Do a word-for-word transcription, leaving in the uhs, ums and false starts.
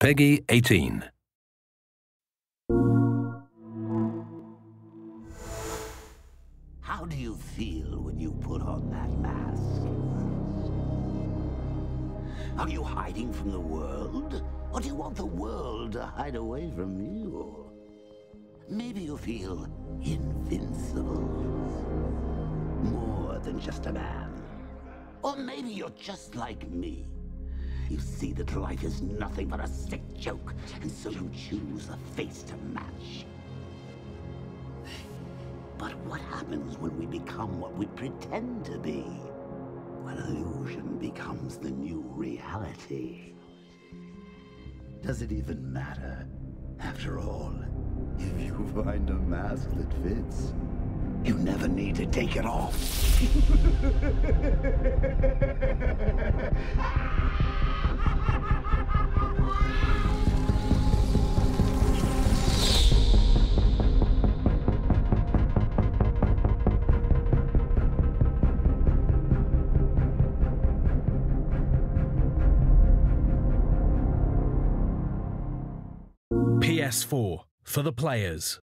Peggy eighteen. How do you feel when you put on that mask? Are you hiding from the world? Or do you want the world to hide away from you? Maybe you feel invincible. More than just a man. Or maybe you're just like me. You see that life is nothing but a sick joke, and so you choose a face to match. But what happens when we become what we pretend to be? When illusion becomes the new reality? Does it even matter? After all, if you find a mask that fits, you never need to take it off. P S four for the players.